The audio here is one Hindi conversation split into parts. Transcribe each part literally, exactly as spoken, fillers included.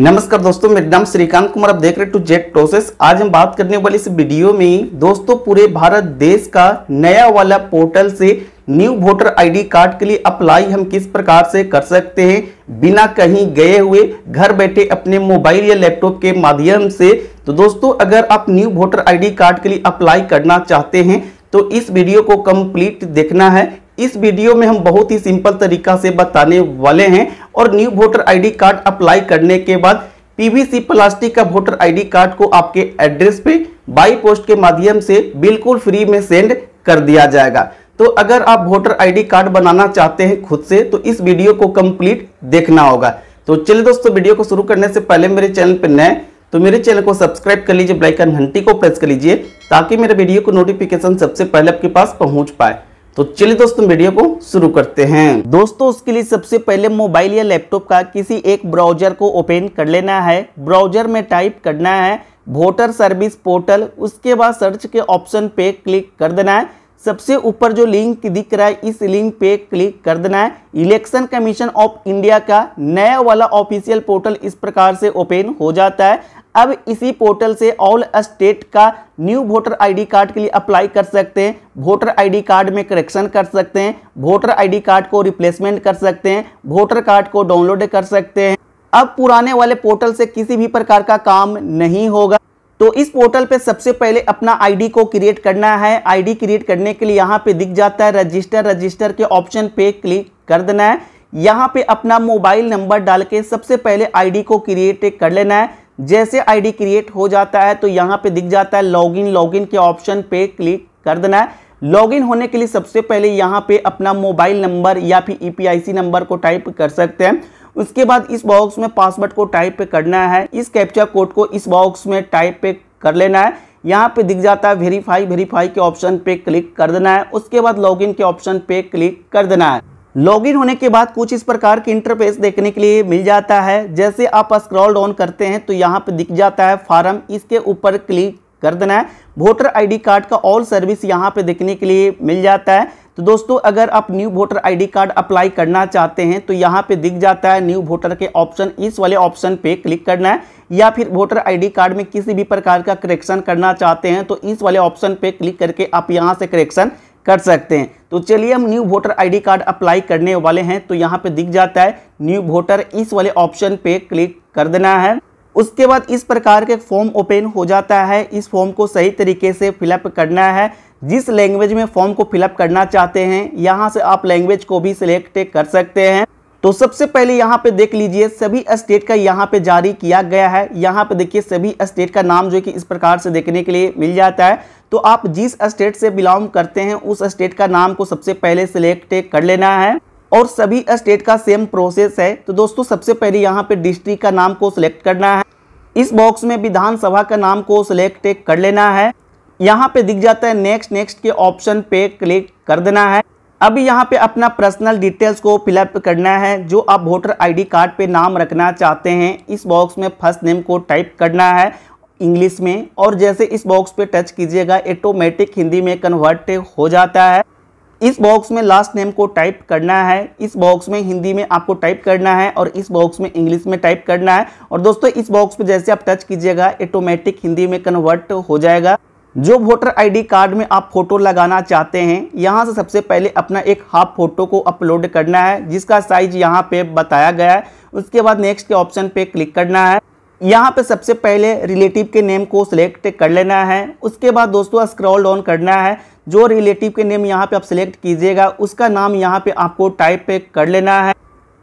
नमस्कार दोस्तों, मेरा नाम श्रीकांत कुमार, आप देख रहे हैं टू जेट प्रोसेस। आज हम बात करने वाले इस वीडियो में दोस्तों पूरे भारत देश का नया वाला पोर्टल से न्यू वोटर आईडी कार्ड के लिए अप्लाई हम किस प्रकार से कर सकते हैं बिना कहीं गए हुए घर बैठे अपने मोबाइल या लैपटॉप के माध्यम से। तो दोस्तों अगर आप न्यू वोटर आईडी कार्ड के लिए अप्लाई करना चाहते हैं तो इस वीडियो को कंप्लीट देखना है। इस वीडियो में हम बहुत ही सिंपल तरीका से बताने वाले हैं और new voter ID card apply करने के बाद पीवीसी प्लास्टिक का वोटर आईडी कार्ड को आपके एड्रेस पे बाई पोस्ट के माध्यम से बिल्कुल फ्री में सेंड कर दिया जाएगा। तो अगर आप वोटर आईडी कार्ड बनाना चाहते हैं खुद से तो इस वीडियो को कंप्लीट देखना होगा। तो चलिए दोस्तों, वीडियो को शुरू करने से पहले मेरे चैनल पर नए तो मेरे चैनल को सब्सक्राइब कर लीजिए, बेल आइकन घंटी को प्रेस कर लीजिए ताकि मेरे वीडियो को नोटिफिकेशन सबसे पहले आपके पास पहुंच पाए। तो चलिए दोस्तों वीडियो को शुरू करते हैं। दोस्तों उसके लिए सबसे पहले मोबाइल या लैपटॉप का किसी एक ब्राउजर को ओपन कर लेना है। ब्राउजर में टाइप करना है वोटर सर्विस पोर्टल, उसके बाद सर्च के ऑप्शन पे क्लिक कर देना है। सबसे ऊपर जो लिंक दिख रहा है इस लिंक पे क्लिक कर देना है। इलेक्शन कमीशन ऑफ इंडिया का नया वाला ऑफिशियल पोर्टल इस प्रकार से ओपन हो जाता है। अब इसी पोर्टल से ऑल स्टेट का न्यू वोटर आईडी कार्ड के लिए अप्लाई कर सकते हैं, वोटर आईडी कार्ड में करेक्शन कर सकते हैं, वोटर आईडी कार्ड को रिप्लेसमेंट कर सकते हैं, वोटर कार्ड को डाउनलोड कर सकते हैं। अब पुराने वाले पोर्टल से किसी भी प्रकार का काम नहीं होगा। तो इस पोर्टल पे सबसे पहले अपना आईडी को क्रिएट करना है। आईडी क्रिएट करने के लिए यहाँ पे दिख जाता है रजिस्टर, रजिस्टर के ऑप्शन पे क्लिक कर देना है। यहाँ पे अपना मोबाइल नंबर डाल के सबसे पहले आईडी को क्रिएट कर लेना है। जैसे आईडी क्रिएट हो जाता है तो यहाँ पे दिख जाता है लॉगिन, लॉगिन के ऑप्शन पे क्लिक कर देना है। लॉगिन होने के लिए सबसे पहले यहाँ पे अपना मोबाइल नंबर या फिर ईपीआईसी नंबर को टाइप कर सकते हैं। उसके बाद इस बॉक्स में पासवर्ड को टाइप करना है। इस कैप्चा कोड को इस बॉक्स में टाइप कर लेना है। यहाँ पे दिख जाता है वेरीफाई, वेरीफाई के ऑप्शन पे क्लिक कर देना है। उसके बाद लॉगिन के ऑप्शन पे क्लिक कर देना है। लॉगिन होने के बाद कुछ इस प्रकार के इंटरफेस देखने के लिए मिल जाता है। जैसे आप स्क्रॉल डाउन करते हैं तो यहाँ पे दिख जाता है फार्म, इसके ऊपर क्लिक कर देना है। वोटर आईडी कार्ड का ऑल सर्विस यहाँ पे देखने के लिए मिल जाता है। तो दोस्तों अगर आप new voter ID card apply करना चाहते हैं तो यहाँ पे दिख जाता है न्यू वोटर के ऑप्शन, इस वाले ऑप्शन पे क्लिक करना है। या फिर वोटर आईडी कार्ड में किसी भी प्रकार का करेक्शन करना चाहते हैं तो इस वाले ऑप्शन पे क्लिक करके आप यहाँ से करेक्शन कर सकते हैं। तो चलिए हम new voter ID card apply करने वाले हैं। तो यहाँ पे दिख जाता है न्यू वोटर, इस वाले ऑप्शन पे क्लिक कर देना है। उसके बाद इस प्रकार के फॉर्म ओपन हो जाता है। इस फॉर्म को सही तरीके से फिलअप करना है। जिस लैंग्वेज में फॉर्म को फिलअप करना चाहते हैं यहाँ से आप लैंग्वेज को भी सिलेक्ट कर सकते हैं। तो सबसे पहले यहाँ पे देख लीजिए सभी स्टेट का यहाँ पे जारी किया गया है। यहाँ पे देखिए सभी स्टेट का नाम जो है कि इस प्रकार से देखने के लिए मिल जाता है। तो आप जिस स्टेट से बिलोंग करते हैं उस स्टेट का नाम को सबसे पहले सिलेक्ट कर लेना है और सभी स्टेट का सेम प्रोसेस है। तो दोस्तों सबसे पहले यहाँ पे डिस्ट्रिक्ट का नाम को सिलेक्ट करना है। इस बॉक्स में विधानसभा का नाम को सिलेक्ट कर लेना है। यहाँ पे दिख जाता है नेक्स्ट, नेक्स्ट के ऑप्शन पे क्लिक कर देना है। अभी यहाँ पे अपना पर्सनल डिटेल्स को फिलअप करना है। जो आप वोटर आईडी कार्ड पे नाम रखना चाहते हैं इस बॉक्स में फर्स्ट नेम को टाइप करना है इंग्लिश में, और जैसे इस बॉक्स पे टच कीजिएगा ऑटोमेटिक हिंदी में कन्वर्ट हो जाता है। इस बॉक्स में लास्ट नेम को टाइप करना है। इस बॉक्स में हिंदी में आपको टाइप करना है और इस बॉक्स में इंग्लिश में टाइप करना है। और दोस्तों इस बॉक्स पे जैसे आप टच कीजिएगा ऑटोमेटिक हिंदी में कन्वर्ट हो जाएगा। जो वोटर आईडी कार्ड में आप फोटो लगाना चाहते हैं यहाँ से सबसे पहले अपना एक हाफ फोटो को अपलोड करना है जिसका साइज यहाँ पे बताया गया है। उसके बाद नेक्स्ट के ऑप्शन पे क्लिक करना है। यहाँ पे सबसे पहले रिलेटिव के नेम को सिलेक्ट कर लेना है। उसके बाद दोस्तों स्क्रॉल डाउन करना है। जो रिलेटिव के नेम यहाँ पे आप सिलेक्ट कीजिएगा उसका नाम यहाँ पे आपको टाइप कर लेना है।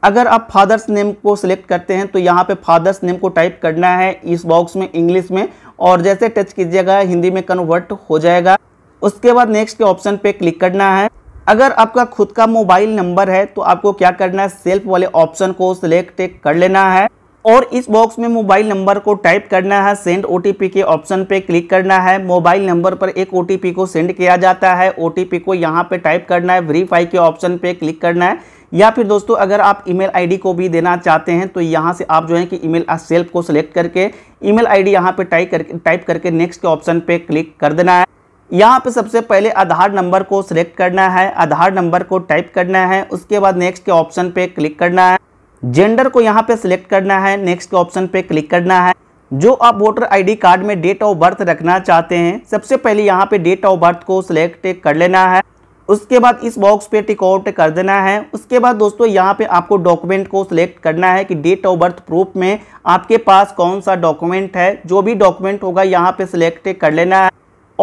अगर आप फादर्स नेम को सिलेक्ट करते हैं तो यहाँ पे फादर्स नेम को टाइप करना है इस बॉक्स में इंग्लिश में, और जैसे टच कीजिएगा हिंदी में कन्वर्ट हो जाएगा। उसके बाद नेक्स्ट के ऑप्शन पे क्लिक करना है। अगर आपका खुद का मोबाइल नंबर है तो आपको क्या करना है, सेल्फ वाले ऑप्शन को सिलेक्ट कर लेना है और इस बॉक्स में मोबाइल नंबर को टाइप करना है। सेंड ओटीपी के ऑप्शन पे क्लिक करना है। मोबाइल नंबर पर एक ओटीपी को सेंड किया जाता है। ओटीपी को यहाँ पे टाइप करना है। वेरीफाई के ऑप्शन पे क्लिक करना है। या फिर दोस्तों अगर आप ईमेल आईडी को भी देना चाहते हैं तो यहाँ से आप जो है कि ईमेल सेल्फ को सिलेक्ट करके ईमेल आईडी यहाँ पे टाइप करके टाइप करके नेक्स्ट के ऑप्शन पे क्लिक कर देना है। यहाँ पे सबसे पहले आधार नंबर को सिलेक्ट करना है। आधार नंबर को टाइप करना है। उसके बाद नेक्स्ट के ऑप्शन पे क्लिक करना है। जेंडर को यहाँ पे सिलेक्ट करना है, नेक्स्ट के ऑप्शन पे क्लिक करना है। जो आप वोटर आईडी कार्ड में डेट ऑफ बर्थ रखना चाहते हैं, सबसे पहले यहाँ पे डेट ऑफ बर्थ को सिलेक्ट कर लेना है। उसके बाद इस बॉक्स पे टिक आउट कर देना है। उसके बाद दोस्तों यहाँ पे आपको डॉक्यूमेंट को सिलेक्ट करना है कि डेट ऑफ बर्थ प्रूफ में आपके पास कौन सा डॉक्यूमेंट है। जो भी डॉक्यूमेंट होगा यहाँ पे सिलेक्ट कर लेना है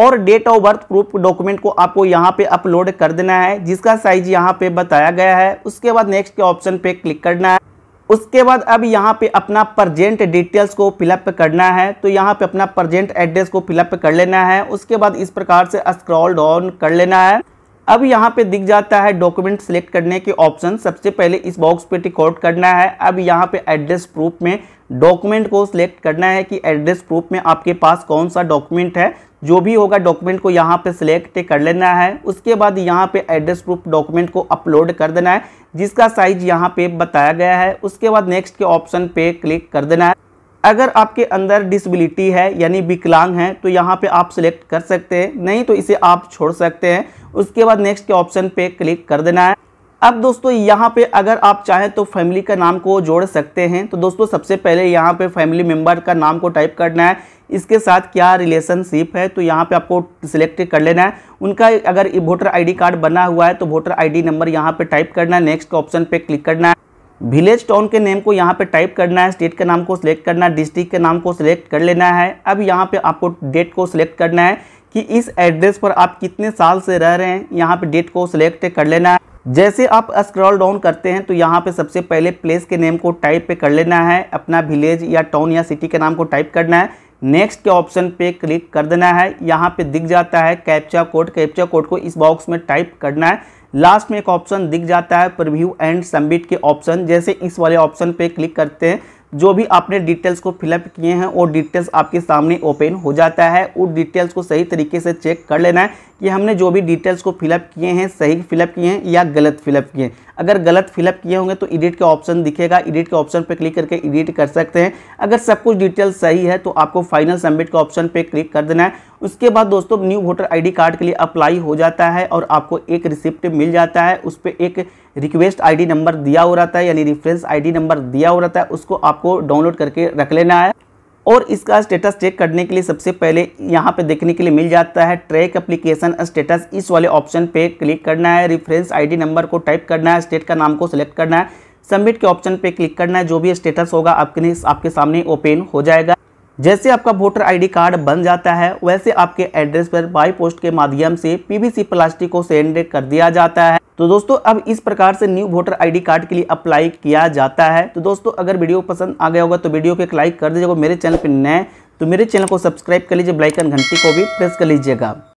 और date of birth proof document को आपको यहाँ पे अपलोड कर देना है, जिसका साइज यहाँ पे बताया गया है। उसके बाद नेक्स्ट के ऑप्शन पे क्लिक करना है। उसके बाद अब यहाँ पे अपना प्रजेंट डिटेल्स को फिलअप करना है, तो यहाँ पे अपना प्रजेंट एड्रेस को फिलअप कर लेना है। उसके बाद इस प्रकार से स्क्रॉल डाउन कर लेना है। अब यहाँ पे दिख जाता है डॉक्यूमेंट सिलेक्ट करने के ऑप्शन। सबसे पहले इस बॉक्स पे टिक आउट करना है। अब यहाँ पे एड्रेस प्रूफ में डॉक्यूमेंट को सिलेक्ट करना है कि एड्रेस प्रूफ में आपके पास कौन सा डॉक्यूमेंट है। जो भी होगा डॉक्यूमेंट को यहाँ पे सिलेक्ट कर लेना है। उसके बाद यहाँ पे एड्रेस प्रूफ डॉक्यूमेंट को अपलोड कर देना है, जिसका साइज यहाँ पे बताया गया है। उसके बाद नेक्स्ट के ऑप्शन पे क्लिक कर देना है। अगर आपके अंदर डिसेबिलिटी है यानी विकलांग है तो यहाँ पे आप सिलेक्ट कर सकते हैं, नहीं तो इसे आप छोड़ सकते हैं। उसके बाद नेक्स्ट के ऑप्शन पे क्लिक कर देना है। अब दोस्तों यहाँ पे अगर आप चाहें तो फैमिली का नाम को जोड़ सकते हैं। तो दोस्तों सबसे पहले यहाँ पे फैमिली मेंबर का नाम को टाइप करना है, इसके साथ क्या रिलेशनशिप है तो यहाँ पे आपको सिलेक्ट कर लेना है। उनका अगर वोटर आईडी कार्ड बना हुआ है तो वोटर आईडी नंबर यहाँ पे टाइप करना है। नेक्स्ट ऑप्शन पे क्लिक करना है। विलेज टाउन के नेम को यहाँ पे टाइप करना है। स्टेट का नाम को सिलेक्ट करना है। डिस्ट्रिक्ट के नाम को सिलेक्ट कर लेना है। अब यहाँ पे आपको डेट को सिलेक्ट करना है कि इस एड्रेस पर आप कितने साल से रह रहे हैं। यहाँ पे डेट को सिलेक्ट कर लेना है। जैसे आप स्क्रॉल डाउन करते हैं तो यहाँ पे सबसे पहले प्लेस के नेम को टाइप पे कर लेना है। अपना विलेज या टाउन या सिटी के नाम को टाइप करना है। नेक्स्ट के ऑप्शन पे क्लिक कर देना है। यहाँ पे दिख जाता है कैप्चा कोड। कैप्चा कोड को इस बॉक्स में टाइप करना है। लास्ट में एक ऑप्शन दिख जाता है प्रीव्यू एंड सबमिट के ऑप्शन। जैसे इस वाले ऑप्शन पे क्लिक करते हैं, जो भी आपने डिटेल्स को फिलअप किए हैं वो डिटेल्स आपके सामने ओपन हो जाता है। उन डिटेल्स को सही तरीके से चेक कर लेना है कि हमने जो भी डिटेल्स को फिलअप किए हैं सही फिलअप किए हैं या गलत फिलअप किए हैं। अगर गलत फिलअप किए होंगे तो एडिट के ऑप्शन दिखेगा। एडिट के ऑप्शन पर क्लिक करके एडिट कर सकते हैं। अगर सब कुछ डिटेल्स सही है तो आपको फाइनल सबमिट के ऑप्शन पर क्लिक कर देना है। उसके बाद दोस्तों new voter I D card के लिए अप्लाई हो जाता है और आपको एक रिसिप्ट मिल जाता है। उस पर एक रिक्वेस्ट आई डी नंबर दिया हो रहा था यानी रेफरेंस आई डी नंबर दिया हो रहा था, उसको आपको डाउनलोड करके रख लेना है। और इसका स्टेटस चेक करने के लिए सबसे पहले यहाँ पे देखने के लिए मिल जाता है ट्रैक एप्लीकेशन स्टेटस। इस वाले ऑप्शन पे क्लिक करना है। रेफरेंस आईडी नंबर को टाइप करना है। स्टेट का नाम को सिलेक्ट करना है। सबमिट के ऑप्शन पे क्लिक करना है। जो भी स्टेटस होगा आपके आपके सामने ओपन हो जाएगा। जैसे आपका वोटर आईडी कार्ड बन जाता है वैसे आपके एड्रेस पर बाय पोस्ट के माध्यम से पीवीसी प्लास्टिक को सेंड कर दिया जाता है। तो दोस्तों अब इस प्रकार से न्यू वोटर आईडी कार्ड के लिए अप्लाई किया जाता है। तो दोस्तों अगर वीडियो पसंद आ गया होगा तो वीडियो को एक लाइक कर दीजिएगा। मेरे चैनल पर नए तो मेरे चैनल को सब्सक्राइब कर लीजिए। बेल आइकन घंटी को भी प्रेस कर लीजिएगा।